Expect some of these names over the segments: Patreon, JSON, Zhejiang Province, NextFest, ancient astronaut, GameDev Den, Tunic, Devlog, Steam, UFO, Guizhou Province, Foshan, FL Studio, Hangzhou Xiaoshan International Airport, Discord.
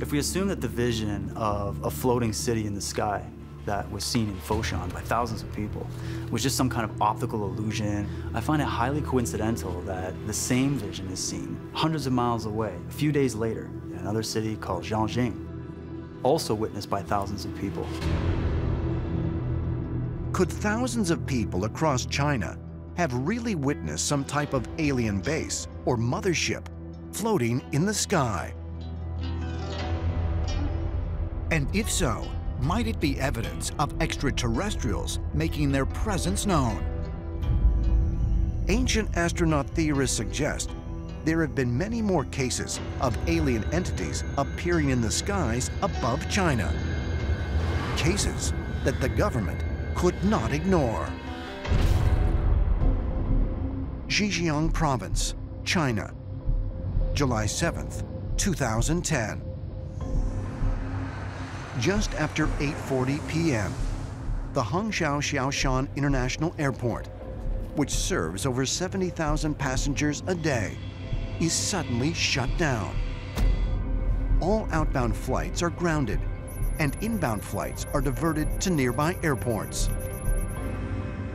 If we assume that the vision of a floating city in the sky that was seen in Foshan by thousands of people was just some kind of optical illusion, I find it highly coincidental that the same vision is seen hundreds of miles away, a few days later, in another city called Zhejiang, also witnessed by thousands of people. Could thousands of people across China have really witnessed some type of alien base or mothership floating in the sky? And if so, might it be evidence of extraterrestrials making their presence known? Ancient astronaut theorists suggest there have been many more cases of alien entities appearing in the skies above China. Cases that the government could not ignore. Zhejiang Province, China, July 7th, 2010. Just after 8:40 p.m., the Hangzhou Xiaoshan International Airport, which serves over 70,000 passengers a day, is suddenly shut down. All outbound flights are grounded, and inbound flights are diverted to nearby airports.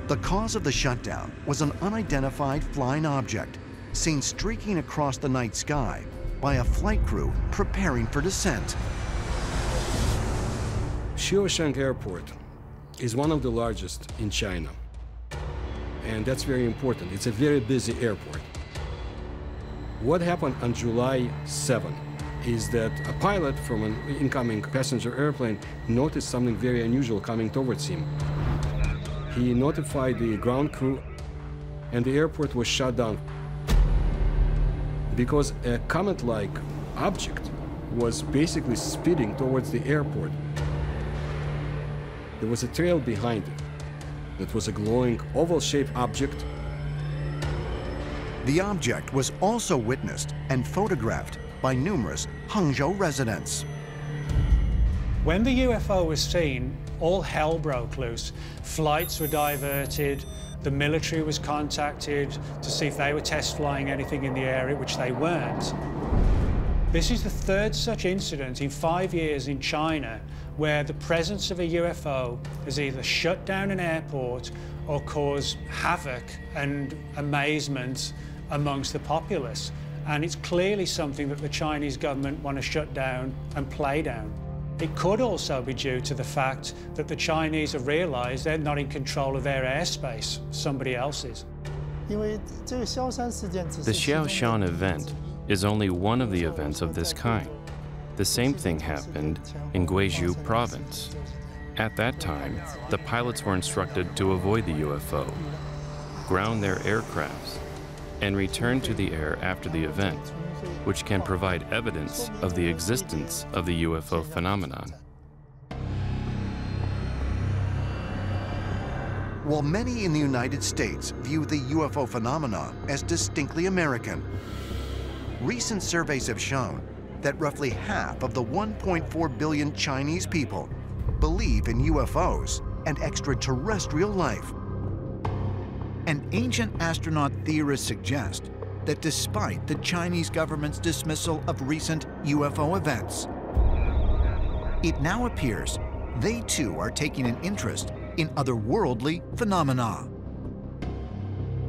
The cause of the shutdown was an unidentified flying object seen streaking across the night sky by a flight crew preparing for descent. Xiaoshan Airport is one of the largest in China, and that's very important. It's a very busy airport. What happened on July 7th? Is that a pilot from an incoming passenger airplane noticed something very unusual coming towards him. He notified the ground crew, and the airport was shut down because a comet-like object was basically speeding towards the airport. There was a trail behind it that was a glowing oval-shaped object. The object was also witnessed and photographed by numerous Hangzhou residents. When the UFO was seen, all hell broke loose. Flights were diverted, the military was contacted to see if they were test flying anything in the area, which they weren't. This is the third such incident in 5 years in China where the presence of a UFO has either shut down an airport or caused havoc and amazement amongst the populace. And it's clearly something that the Chinese government want to shut down and play down. It could also be due to the fact that the Chinese have realized they're not in control of their airspace, somebody else is. The Xiaoshan event is only one of the events of this kind. The same thing happened in Guizhou Province. At that time, the pilots were instructed to avoid the UFO, ground their aircrafts, and return to the air after the event, which can provide evidence of the existence of the UFO phenomenon. While many in the United States view the UFO phenomenon as distinctly American, recent surveys have shown that roughly half of the 1.4 billion Chinese people believe in UFOs and extraterrestrial life. And ancient astronaut theorists suggest that despite the Chinese government's dismissal of recent UFO events, it now appears they too are taking an interest in otherworldly phenomena.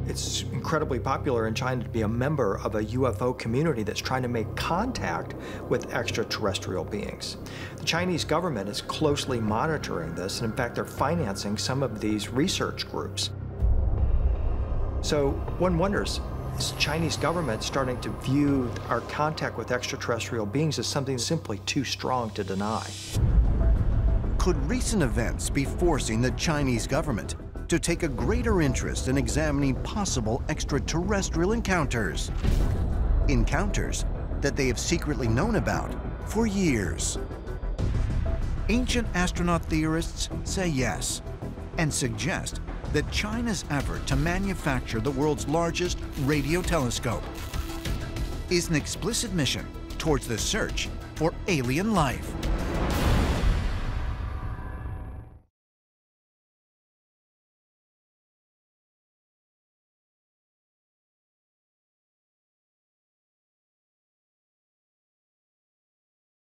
It's incredibly popular in China to be a member of a UFO community that's trying to make contact with extraterrestrial beings. The Chinese government is closely monitoring this, and in fact, they're financing some of these research groups. So one wonders, is the Chinese government starting to view our contact with extraterrestrial beings as something simply too strong to deny? Could recent events be forcing the Chinese government to take a greater interest in examining possible extraterrestrial encounters? Encounters that they have secretly known about for years. Ancient astronaut theorists say yes, and suggest that China's effort to manufacture the world's largest radio telescope is an explicit mission towards the search for alien life.